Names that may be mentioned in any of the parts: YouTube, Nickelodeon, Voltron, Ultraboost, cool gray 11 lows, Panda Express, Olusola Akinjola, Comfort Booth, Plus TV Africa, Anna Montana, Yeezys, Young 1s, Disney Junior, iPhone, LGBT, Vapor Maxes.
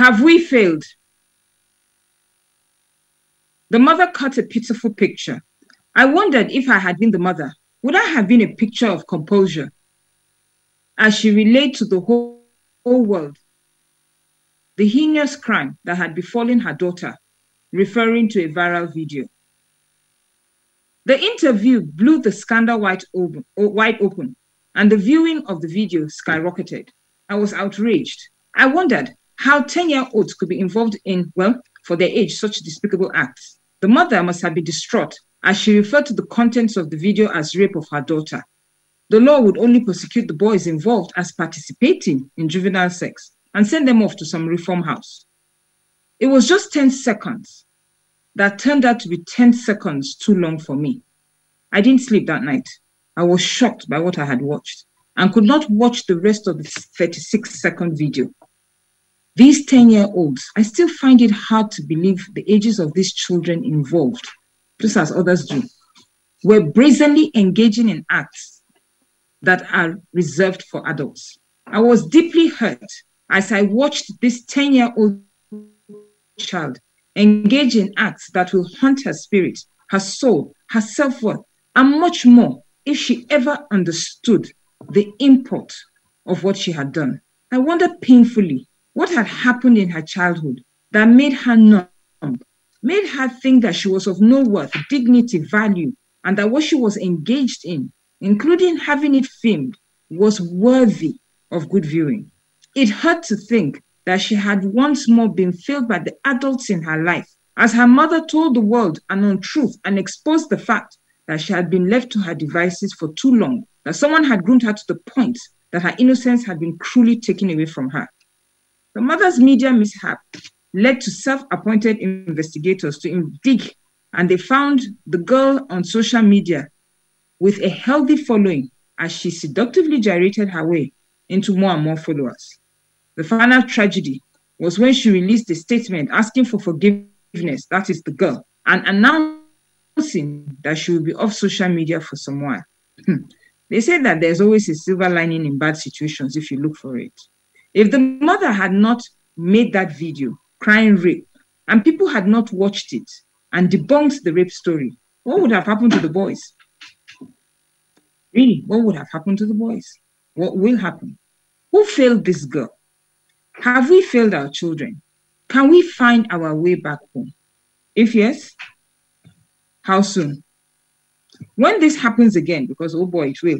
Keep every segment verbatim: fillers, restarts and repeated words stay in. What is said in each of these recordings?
Have we failed? The mother cut a pitiful picture. I wondered if I had been the mother, would I have been a picture of composure as she relayed to the whole, whole world the heinous crime that had befallen her daughter, referring to a viral video. The interview blew the scandal wide open, wide open, and the viewing of the video skyrocketed. I was outraged. I wondered how ten-year-olds could be involved in, well, for their age, such despicable acts. The mother must have been distraught as she referred to the contents of the video as rape of her daughter. The law would only prosecute the boys involved as participating in juvenile sex and send them off to some reform house. It was just ten seconds that turned out to be ten seconds too long for me. I didn't sleep that night. I was shocked by what I had watched and could not watch the rest of the thirty-six second video. These ten-year-olds, I still find it hard to believe the ages of these children involved, just as others do, were brazenly engaging in acts that are reserved for adults. I was deeply hurt as I watched this ten-year-old child engage in acts that will haunt her spirit, her soul, her self-worth, and much more if she ever understood the import of what she had done. I wonder painfully what had happened in her childhood that made her numb, made her think that she was of no worth, dignity, value, and that what she was engaged in, including having it filmed, was worthy of good viewing. It hurt to think that she had once more been failed by the adults in her life, as her mother told the world an untruth and exposed the fact that she had been left to her devices for too long, that someone had groomed her to the point that her innocence had been cruelly taken away from her. The mother's media mishap led to self-appointed investigators to dig, and they found the girl on social media with a healthy following as she seductively gyrated her way into more and more followers. The final tragedy was when she released a statement asking for forgiveness, that is the girl, and announcing that she will be off social media for some while. They say that there's always a silver lining in bad situations if you look for it. If the mother had not made that video crying rape and people had not watched it and debunked the rape story, what would have happened to the boys? Really, what would have happened to the boys? What will happen? Who failed this girl? Have we failed our children? Can we find our way back home? If yes, how soon? When this happens again, because oh boy, it will,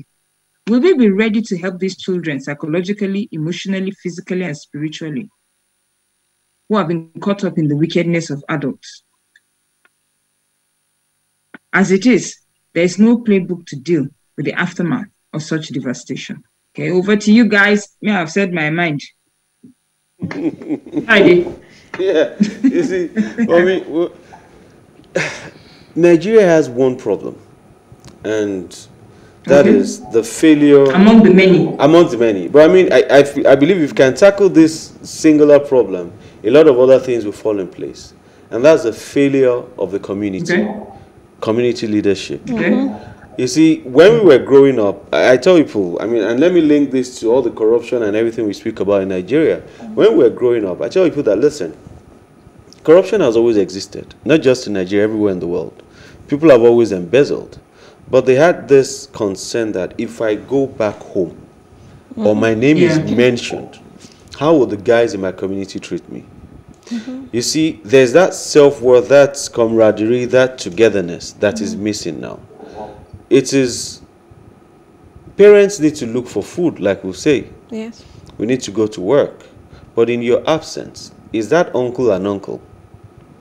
will we be ready to help these children psychologically, emotionally, physically, and spiritually, who have been caught up in the wickedness of adults? As it is, there is no playbook to deal with the aftermath of such devastation. Okay, over to you guys. May I have said my mind. I did. Yeah, you see, I mean, well, Nigeria has one problem, and that okay. is the failure among the many. Among the many, but I mean, I, I I believe if we can tackle this singular problem, a lot of other things will fall in place, and that's the failure of the community, okay. community leadership. Okay. You see, when we were growing up, I, I tell people, I mean, and let me link this to all the corruption and everything we speak about in Nigeria. When we were growing up, I tell people that listen, corruption has always existed, not just in Nigeria, everywhere in the world. People have always embezzled. But they had this concern that if I go back home mm-hmm. or my name yeah. is mentioned, how will the guys in my community treat me? Mm-hmm. You see, there's that self-worth, that camaraderie, that togetherness that mm-hmm. is missing now. It is, parents need to look for food, like we say. Yes. We need to go to work. But in your absence, is that uncle and uncle?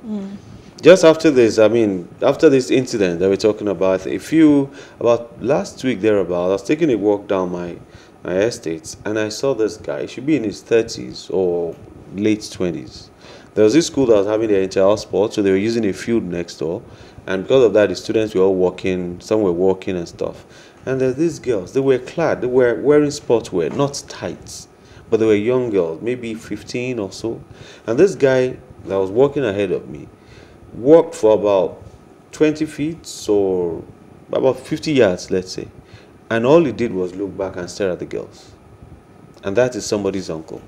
Mm. Just after this, I mean, after this incident that we're talking about, a few, about last week thereabout, I was taking a walk down my, my estates, and I saw this guy. He should be in his thirties or late twenties. There was this school that was having their inter-house sports, so they were using a field next door. And because of that, the students were all walking, some were walking and stuff. And there's these girls, they were clad, they were wearing sportswear, not tights, but they were young girls, maybe fifteen or so. And this guy that was walking ahead of me, walked for about twenty feet, so about fifty yards, let's say. And all he did was look back and stare at the girls. And that is somebody's uncle.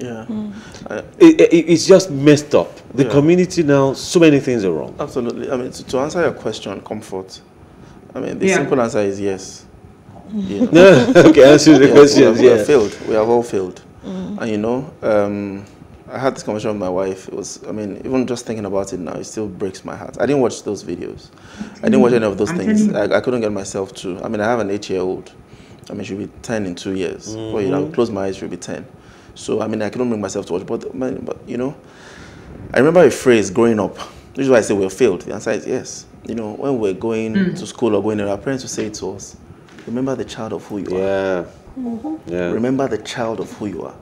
Yeah, mm. uh, it, it, it's just messed up. The yeah. community now, so many things are wrong. Absolutely. I mean, to, to answer your question, comfort. I mean, the yeah. simple answer is yes. You know? Okay, answer the yeah, question. We, we yeah. have failed. We have all failed. Mm. And you know, um, I had this conversation with my wife. It was, I mean, even just thinking about it now, it still breaks my heart. I didn't watch those videos. I didn't watch any of those things. I, I couldn't get myself to. I mean, I have an eight-year-old. I mean, she'll be ten in two years. Mm. Well, you know, I close my eyes, she'll be ten. So, I mean, I couldn't bring myself to watch. But, man, but, you know, I remember a phrase growing up. This is why I say we're failed. The answer is yes. You know, when we're going mm. to school or going there, our parents would say to us, remember the child of who you yeah. are. Mm-hmm. Yeah. Remember the child of who you are.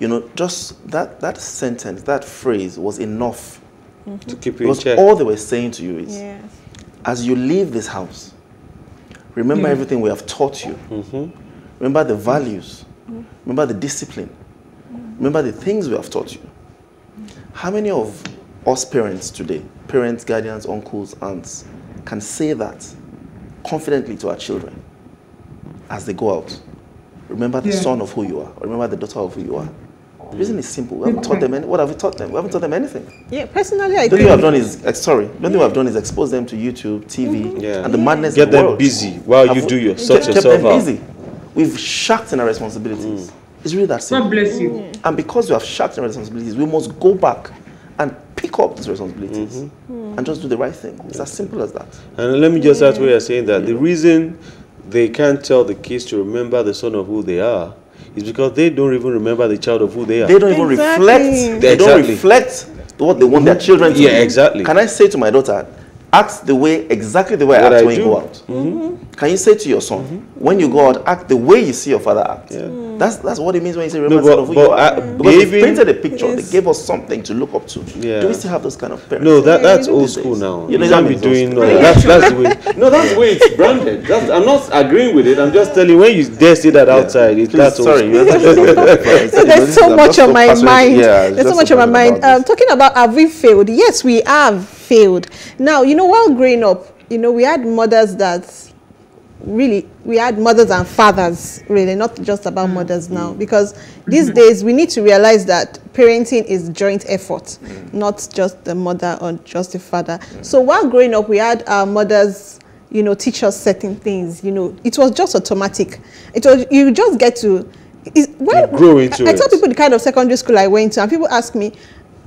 You know, just that, that sentence, that phrase was enough. Mm-hmm. To keep you because in check. All they were saying to you is, yes. as you leave this house, remember mm. everything we have taught you. Mm-hmm. Remember the values. Mm-hmm. Remember the discipline. Mm-hmm. Remember the things we have taught you. Mm-hmm. How many of us parents today, parents, guardians, uncles, aunts, can say that confidently to our children as they go out? Remember the yeah. son of who you are. Or remember the daughter of who you are. The reason is simple. We haven't taught them any, what have we taught them? We haven't taught them anything. Yeah, personally, I don't agree. Don't think I've done is uh, sorry. Don't yeah. think I've done is expose them to YouTube, T V, mm-hmm. yeah. and the yeah. madness. Get of the them world. Busy while have you do your such yourself kept them out. Busy. We've shirked in our responsibilities. Mm. It's really that simple. God bless you. Mm. And because we have shirked in our responsibilities, we must go back and pick up these responsibilities mm-hmm. mm. and just do the right thing. It's yeah. as simple as that. And let me just yeah. add where you're saying that yeah. the reason they can't tell the kids to remember the son of who they are. It's because they don't even remember the child of who they are. They don't even exactly. reflect. They exactly. don't reflect what they want their children to yeah, be. Yeah, exactly. Can I say to my daughter, act the way, exactly the way what I act I when do. You go out? Mm-hmm. Can you say to your son, mm-hmm. when you go out, act the way you see your father act? Yeah. Mm. That's that's what it means when you say remember no, but, of who but you are. I, because they painted a picture. Yes. They gave us something to look up to. Yeah. Do we still have those kind of parents? No, that, that's yeah, old school now. You, you can't be doing no, that's, that's the way. No, that's the way it's branded. That's, I'm not agreeing with it. I'm just telling you, when you dare say that outside, yeah. it's Please, that's sorry. There's so much on my mind. There's so much on my mind. Talking about have we failed? Yes, we have failed. Now, you know, while growing up, you know, we had mothers that really, we had mothers and fathers, really, not just about mothers now, because these days we need to realize that parenting is joint effort, not just the mother or just the father. So while growing up, we had our mothers, you know, teach us certain things, you know, it was just automatic. It was, you just get to, it, when, grow into I, I tell people the kind of secondary school I went to, and people ask me,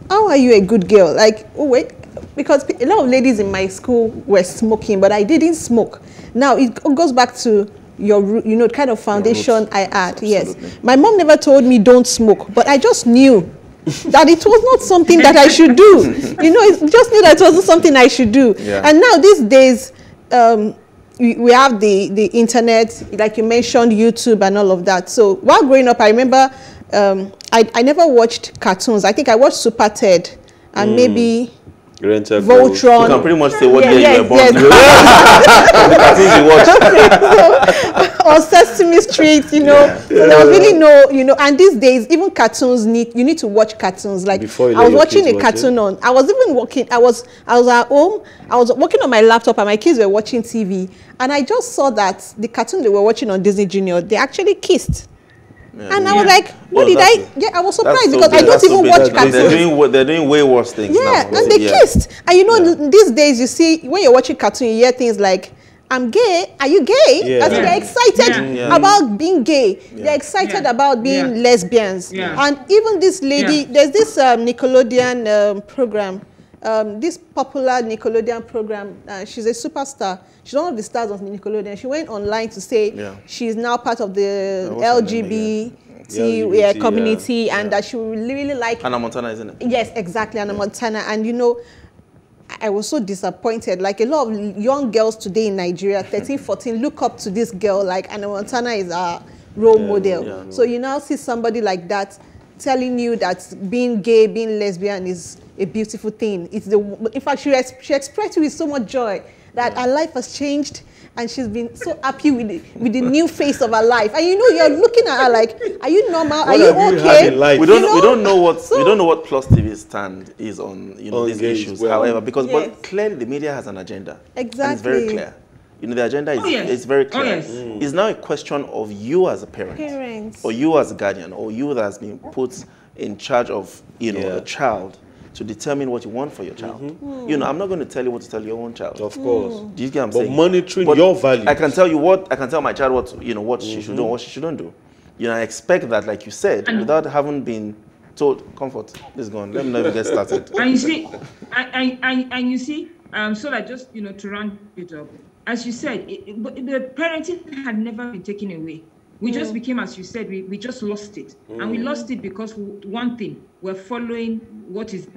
how are you a good girl? Like, oh wait, because a lot of ladies in my school were smoking, but I didn't smoke. Now, it goes back to your, you know, kind of foundation I had. Absolutely. Yes. My mom never told me don't smoke, but I just knew that it was not something that I should do. You know, I just knew that it wasn't something I should do. Yeah. And now these days, um, we, we have the, the internet, like you mentioned, YouTube and all of that. So while growing up, I remember um, I, I never watched cartoons. I think I watched Super Ted and mm. maybe... Voltron. You can pretty much say what yeah, day yes, you were born. Yes. So, or Sesame Street, you know. Yeah. So yeah. there was really no, you know. And these days, even cartoons need you need to watch cartoons. Like I was watching a cartoon watch on. I was even working. I was I was at home. I was working on my laptop, and my kids were watching T V. And I just saw that the cartoon they were watching on Disney Junior, they actually kissed. Yeah, and yeah. I was like, what well, did I? Yeah, I was surprised so because big. I don't that's even so watch cartoons. They're doing, they're doing way worse things. Yeah, now, and they yeah. kissed. And you know, yeah. these days, you see, when you're watching cartoons, you hear things like, I'm gay. Are you gay? Yeah. As yeah. they're excited yeah. about being gay. Yeah. They're excited yeah. about being yeah. lesbians. Yeah. And even this lady, yeah. there's this um, Nickelodeon um, program. Um, this popular Nickelodeon program, uh, she's a superstar. She's one of the stars of Nickelodeon. She went online to say yeah. she's now part of the L G B T yeah, community yeah. and yeah. that she really like... Anna Montana, isn't it? Yes, exactly, Anna yeah. Montana. And you know, I was so disappointed. Like a lot of young girls today in Nigeria, thirteen, fourteen, look up to this girl. Like Anna Montana is our role yeah, model. Yeah, yeah. So you now see somebody like that telling you that being gay, being lesbian is a beautiful thing. It's the in fact she, she expressed with so much joy that yeah. her life has changed, and she's been so happy with the, with the new face of her life. And you know, you're looking at her like, are you normal? What are you okay? You we don't you know? we don't know what so, we don't know what Plus T V stand is on you know on these issues. Well. However, because yes. but clearly the media has an agenda. Exactly, and it's very clear. You know, the agenda is oh, yes. it's very clear. Oh, yes. mm. It's now a question of you as a parent, Parents. or you as a guardian, or you that has been put in charge of, you know, yeah. a child to determine what you want for your child. Mm-hmm. mm. You know, I'm not going to tell you what to tell your own child. Of course. Mm. Do you get what I'm but saying? Monitoring but your values. I can tell you what, I can tell my child what, you know, what mm-hmm. she should do, what she shouldn't do. You know, I expect that, like you said, and without having been told, Comfort, this is gone. Let me know if you get started. And you see, I, I, I, and you see, um, so that just, you know, to round it up, as you said, it, it, the parenting had never been taken away. We mm. just became, as you said, we, we just lost it. Mm. And we lost it because, we, one thing, we're following what is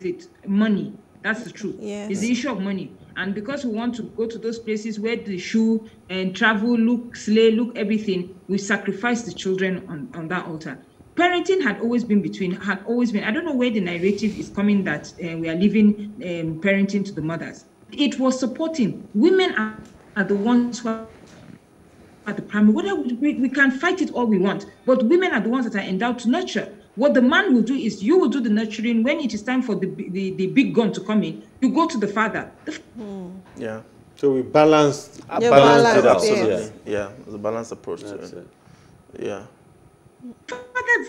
it? Money. That's the truth. Yes. It's the issue of money. And because we want to go to those places where they shoe and travel, look, slay, look, everything, we sacrifice the children on, on that altar. Parenting had always been between, had always been, I don't know where the narrative is coming that uh, we are leaving um, parenting to the mothers. It was supporting. Women are, are the ones who are at the primary. Whether we, we can fight it all we want, but women are the ones that are endowed to nurture. What the man will do is you will do the nurturing. When it is time for the the, the big gun to come in, you go to the father. The mm. Yeah. So we balanced, yeah, balanced it out. Yeah, yeah, it was a balanced approach That's to it. it. Yeah. Fathers,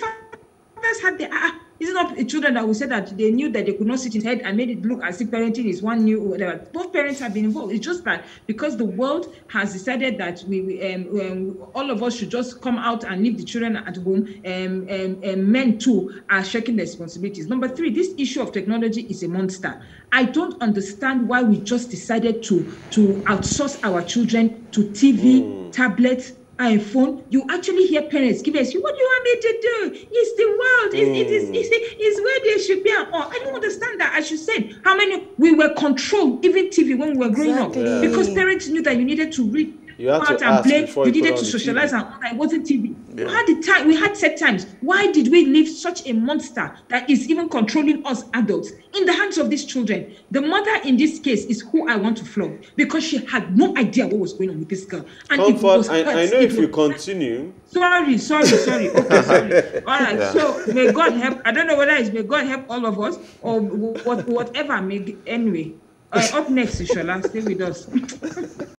fathers had the ah, it's not children that we said that they knew that they could not sit in head and made it look as if parenting is one new whatever. Both parents have been involved. It's just that because the world has decided that we, we um, um, all of us should just come out and leave the children at home, um, um, um, men too are shaking their responsibilities. Number three, this issue of technology is a monster. I don't understand why we just decided to to outsource our children to T V, mm. tablets, iPhone. You actually hear parents give us, what do you want me to do? It's the world. It's, mm. it is, it's, it's where they should be. Oh, I don't understand that. As you said, how many, we were controlled, even T V when we were growing exactly. up. Yeah. Because parents knew that you needed to read you out to and play. You needed to socialize T V. And all that. It wasn't T V. Yeah. We had the time. We had set times. Why did we leave such a monster that is even controlling us adults in the hands of these children? The mother in this case is who I want to flog because she had no idea what was going on with this girl. And Comfort, it was I, I know it if was, you continue. Sorry, sorry, sorry. Okay, sorry. All right. Yeah. So may God help. I don't know whether it's may God help all of us or what, whatever. May anyway. Uh, up next, Shola, stay with us.